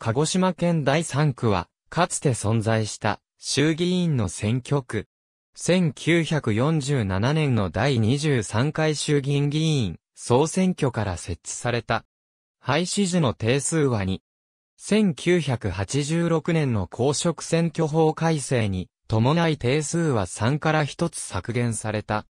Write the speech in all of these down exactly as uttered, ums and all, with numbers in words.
鹿児島県だいさんくは、かつて存在した衆議院の選挙区。せんきゅうひゃくよんじゅうななねんのだいにじゅうさんかい衆議院議員総選挙から設置された。廃止時の定数はに。せんきゅうひゃくはちじゅうろくねんの公職選挙法改正に伴い定数はさんからひとつ削減された。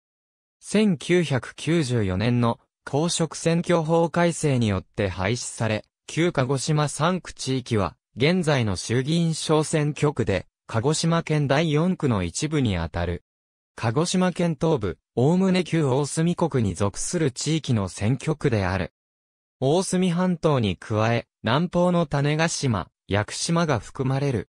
せんきゅうひゃくきゅうじゅうよねんの公職選挙法改正によって廃止され、旧鹿児島さんく地域は現在の衆議院小選挙区で、鹿児島県だいよんくの一部にあたる。鹿児島県東部、おおむね旧大隅国に属する地域の選挙区である。大隅半島に加え、南方の種子島、屋久島が含まれる。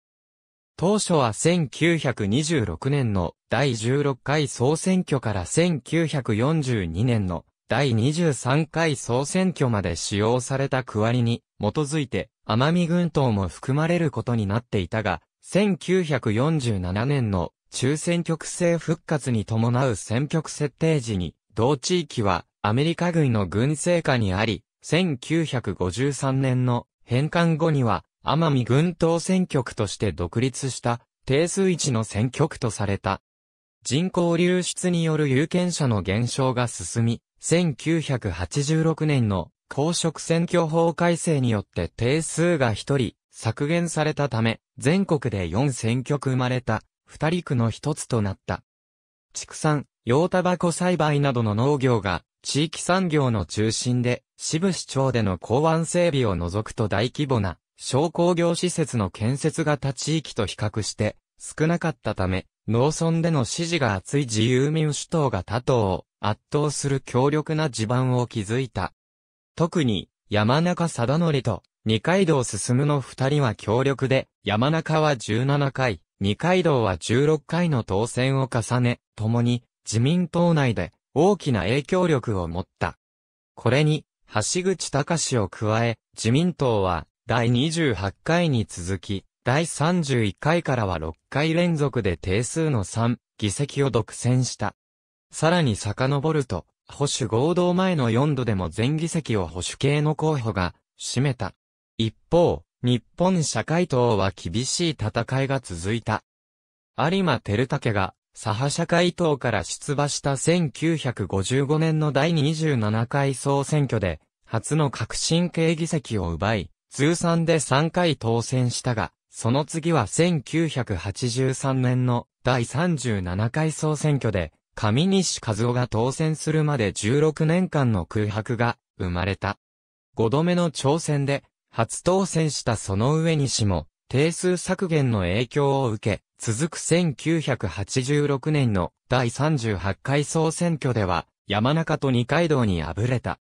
当初はせんきゅうひゃくにじゅうろくねんのだいじゅうろっかい総選挙からせんきゅうひゃくよんじゅうにねんのだいにじゅうさんかい総選挙まで使用された区割りに基づいて奄美群島も含まれることになっていたが、せんきゅうひゃくよんじゅうななねんの中選挙区制復活に伴う選挙区設定時に、同地域はアメリカ軍の軍制下にあり、せんきゅうひゃくごじゅうさんねんの返還後には奄美群島選挙区として独立した定数いちの選挙区とされた。人口流出による有権者の減少が進み、せんきゅうひゃくはちじゅうろくねんの公職選挙法改正によって定数がひとり、削減されたため、全国でよん選挙区生まれた、二里区の一つとなった。畜産、洋タバコ栽培などの農業が、地域産業の中心で、志布志町での港湾整備を除くと大規模な、商工業施設の建設が他地域と比較して、少なかったため、農村での支持が厚い自由民主党が他党を圧倒する強力な地盤を築いた。特に、山中貞則と、二階堂進の二人は強力で、山中はじゅうななかい、二階堂はじゅうろっかいの当選を重ね、共に自民党内で大きな影響力を持った。これに、橋口隆を加え、自民党はだいにじゅうはちかいに続き、だいさんじゅういっかいからはろっかい連続で定数のさんぎせきを独占した。さらに遡ると、保守合同前のよんどでも全議席を保守系の候補が占めた。一方、日本社会党は厳しい戦いが続いた。有馬照武が左派社会党から出馬したせんきゅうひゃくごじゅうごねんのだいにじゅうななかい総選挙で、初の革新系議席を奪い、通算でさんかい当選したが、その次はせんきゅうひゃくはちじゅうさんねんのだいさんじゅうななかい総選挙で、上西和夫が当選するまでじゅうろくねんかんの空白が生まれた。ごどめの挑戦で、初当選したその上西も、定数削減の影響を受け、続くせんきゅうひゃくはちじゅうろくねんのだいさんじゅうはちかい総選挙では、山中と二階堂に敗れた。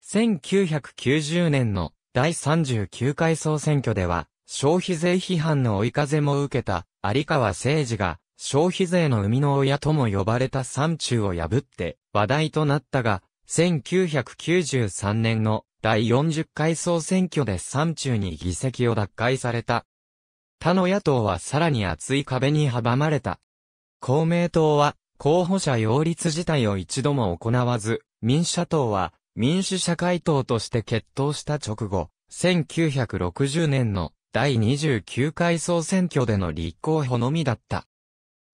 せんきゅうひゃくきゅうじゅうねんのだいさんじゅうきゅうかい総選挙では、消費税批判の追い風も受けた、有川誠二が、消費税の生みの親とも呼ばれた山中を破って話題となったが、せんきゅうひゃくきゅうじゅうさんねんのだいよんじゅっかい総選挙で山中に議席を奪回された。他の野党はさらに厚い壁に阻まれた。公明党は候補者擁立自体を一度も行わず、民社党は民主社会党として結党した直後、せんきゅうひゃくろくじゅうねんのだいにじゅうきゅうかい総選挙での立候補のみだった。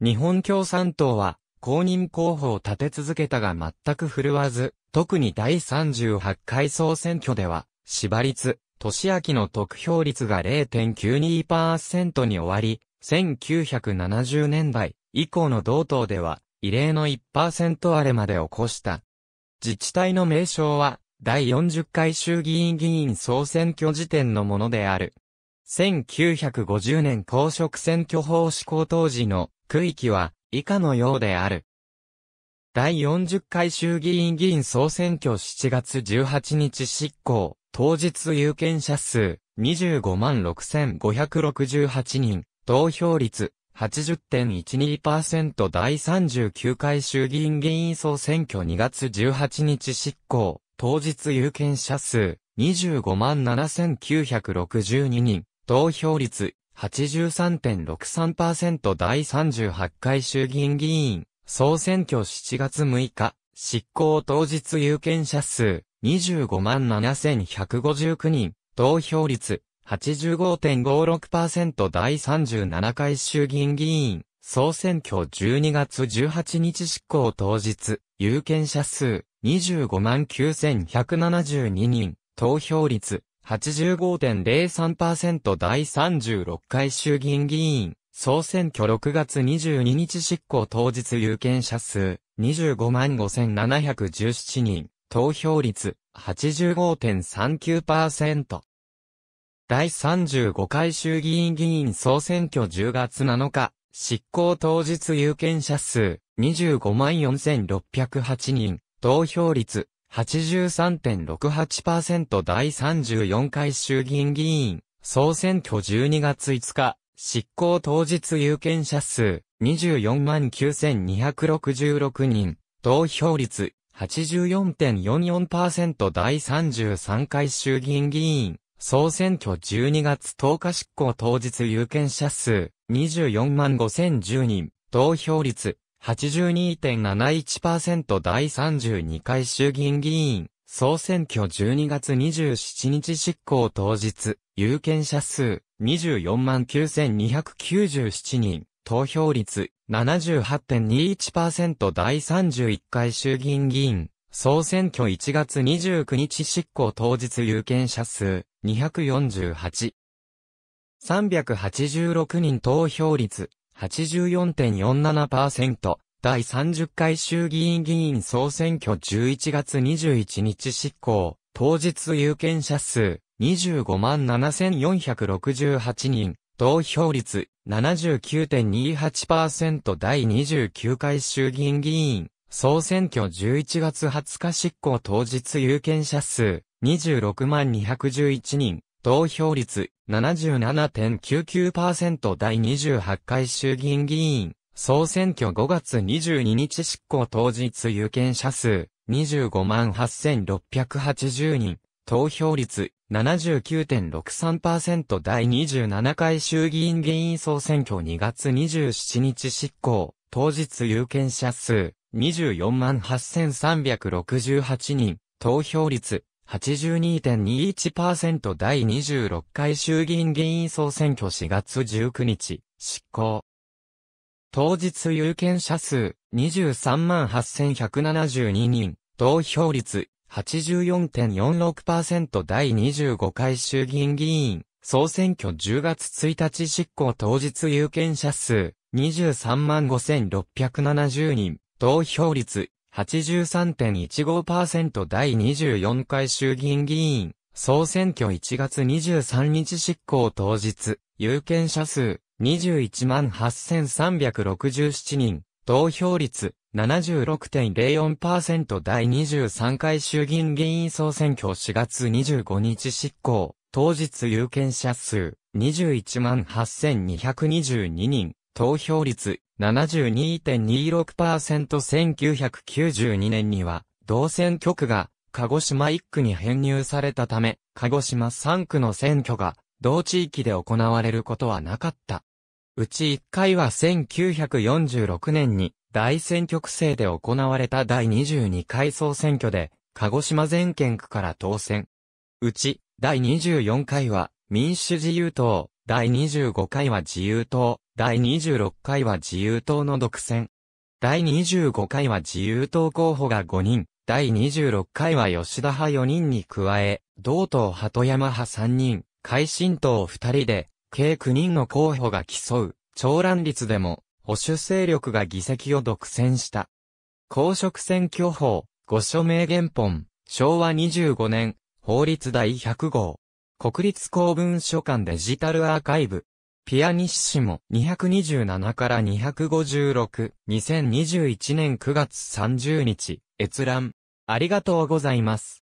日本共産党は公認候補を立て続けたが全く振るわず、特にだいさんじゅうはちかい総選挙では、柴率、俊明の得票率が れいてんきゅうにパーセント に終わり、せんきゅうひゃくななじゅうねんだい以降の同党では、異例の いちパーセント 荒れまで起こした。自治体の名称は、だいよんじゅっかい衆議院議員総選挙時点のものである。せんきゅうひゃくごじゅうねん公職選挙法施行当時の区域は、以下のようである。だいよんじゅっかい衆議院議員総選挙しちがつじゅうはちにち執行、当日有権者数にじゅうごまんろくせんごひゃくろくじゅうはちにん、投票率 はちじゅってんいちにパーセント だいさんじゅうきゅうかい衆議院議員総選挙にがつじゅうはちにち執行、当日有権者数にじゅうごまんななせんきゅうひゃくろくじゅうににん、投票率 はちじゅうさんてんろくさんパーセント だいさんじゅうはちかい衆議院議員、総選挙しちがつむいか、執行当日有権者数にじゅうごまんななせんひゃくごじゅうきゅうにん、投票率はちじゅうごてんごろくパーセント だいさんじゅうななかい衆議院議員総選挙じゅうにがつじゅうはちにち執行当日、有権者数にじゅうごまんきゅうせんひゃくななじゅうににん、投票率 はちじゅうごてんぜろさんパーセント だいさんじゅうろっかい衆議院議員総選挙ろくがつにじゅうににち執行当日有権者数にじゅうごまんごせんななひゃくじゅうななにん、投票率 はちじゅうごてんさんきゅうパーセント。 だいさんじゅうごかい衆議院議員総選挙じゅうがつなのか、執行当日有権者数にじゅうごまんよんせんろっぴゃくはちにん、投票率 はちじゅうさんてんろくはちパーセント だいさんじゅうよんかい衆議院議員総選挙じゅうにがついつか、執行当日有権者数にじゅうよんまんきゅうせんにひゃくろくじゅうろくにん、投票率 はちじゅうよんてんよんよんパーセント だいさんじゅうさんかい衆議院議員総選挙じゅうにがつとおか執行当日有権者数にじゅうよんまんごせんじゅうにん、投票率 はちじゅうにてんなないちパーセント だいさんじゅうにかい衆議院議員総選挙じゅうにがつにじゅうしちにち執行当日有権者数にじゅうよんまんきゅうせんにひゃくきゅうじゅうななにん、投票率 ななじゅうはちてんにいちパーセント だいさんじゅういっかい衆議院議員総選挙いちがつにじゅうくにち執行当日有権者数にひゃくよんじゅうはちまんさんびゃくはちじゅうろくにん、投票率 はちじゅうよんてんよんななパーセント だいさんじゅっかい衆議院議員総選挙じゅういちがつにじゅういちにち執行当日有権者数にじゅうごまんななせんよんひゃくろくじゅうはちにん、投票率 ななじゅうきゅうてんにはちパーセント だいにじゅうきゅうかい衆議院議員総選挙じゅういちがつはつか執行当日有権者数にじゅうろくまんにひゃくじゅういちにん、投票率 ななじゅうななてんきゅうきゅうパーセント だいにじゅうはちかい衆議院議員総選挙ごがつにじゅうににち執行当日有権者数にじゅうごまんはっせんろっぴゃくはちじゅうにん、投票率 ななじゅうきゅうてんろくさんパーセント だいにじゅうななかい衆議院議員総選挙にがつにじゅうしちにち執行当日有権者数にじゅうよんまんはっせんさんびゃくろくじゅうはちにん、投票率 はちじゅうにてんにいちパーセント だいにじゅうろっかい衆議院議員総選挙しがつじゅうくにち執行当日有権者数にじゅうさんまんはっせんひゃくななじゅうににん、投票率 はちじゅうよんてんよんろくパーセント だいにじゅうごかい衆議院議員総選挙じゅうがつついたち執行当日有権者数にじゅうさんまんごせんろっぴゃくななじゅうにん、投票率 はちじゅうさんてんいちごパーセント だいにじゅうよんかい衆議院議員総選挙いちがつにじゅうさんにち執行当日有権者数にじゅういちまんはっせんさんびゃくろくじゅうななにん、投票率 ななじゅうろくてんぜろよんパーセント だいにじゅうさんかい衆議院議員総選挙しがつにじゅうごにち執行当日有権者数にじゅういちまんはっせんにひゃくにじゅうににん、投票率 ななじゅうにてんにろくパーセント。 せんきゅうひゃくきゅうじゅうにねんには同選挙区が鹿児島いっくに編入されたため、鹿児島さんくの選挙が同地域で行われることはなかった。うちいっかいはせんきゅうひゃくよんじゅうろくねんに大選挙区制で行われただいにじゅうにかい総選挙で鹿児島全県区から当選。うちだいにじゅうよんかいは民主自由党、だいにじゅうごかいは自由党、だいにじゅうろっかいは自由党の独占。だいにじゅうごかいは自由党候補がごにん、だいにじゅうろっかいは吉田派よにんに加え、同党鳩山派さんにん、海進党ふたりで、計きゅうにんの候補が競う、長乱立でも、保守勢力が議席を独占した。公職選挙法、御所名原本、しょうわにじゅうごねん、法律だいひゃくごう。国立公文書館デジタルアーカイブ。ピアニッシモにひゃくにじゅうななからにひゃくごじゅうろく、にせんにじゅういちねんくがつさんじゅうにち、閲覧。ありがとうございます。